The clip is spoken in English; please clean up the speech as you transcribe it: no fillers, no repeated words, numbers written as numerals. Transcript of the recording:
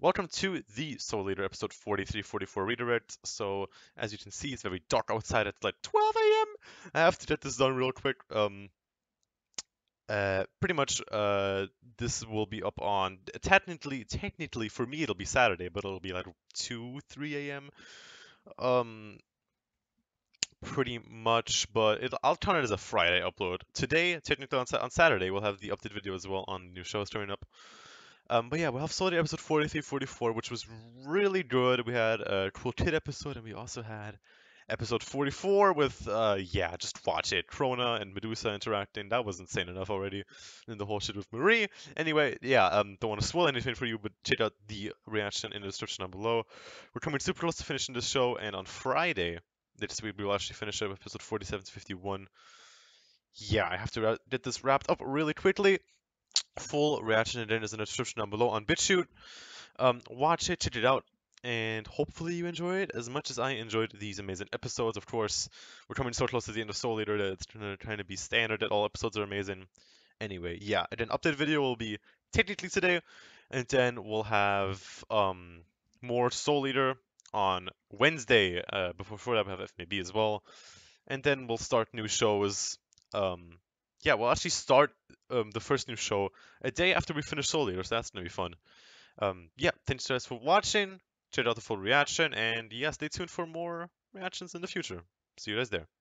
Welcome to the Soul Eater episode 4344 redirect. So as you can see, it's very dark outside at like 12 a.m. I have to get this done real quick. Pretty much this will be up on technically for me it'll be Saturday, but it'll be like 2-3 a.m. Pretty much, but I'll count it as a Friday upload. Today, technically on Saturday, we'll have the update video as well on the new shows turning up. But yeah, we'll have Soul Eater episode 4344, which was really good. We had a cool kid episode, and we also had episode 44 with, yeah, just watch it, Crona and Medusa interacting. That was insane enough already. And the whole shit with Marie. Anyway, yeah, don't want to spoil anything for you, but check out the reaction in the description down below. We're coming super close to finishing this show, and on Friday, this week we will actually finish up episode 47 to 51. Yeah, I have to get this wrapped up really quickly. Full reaction and then is in the description down below on BitChute. Watch it, check it out, and hopefully you enjoy it as much as I enjoyed these amazing episodes. Of course, we're coming so close to the end of Soul Eater that it's trying to be standard that all episodes are amazing. Anyway, yeah, and an update video will be technically today, and then we'll have more Soul Eater on Wednesday. Before that, we have FMAB as well, and then we'll start new shows. Yeah, we'll actually start the first new show a day after we finish Soul Eater, so that's gonna be fun. Yeah, thanks guys for watching. Check out the full reaction, and yeah, stay tuned for more reactions in the future. See you guys there.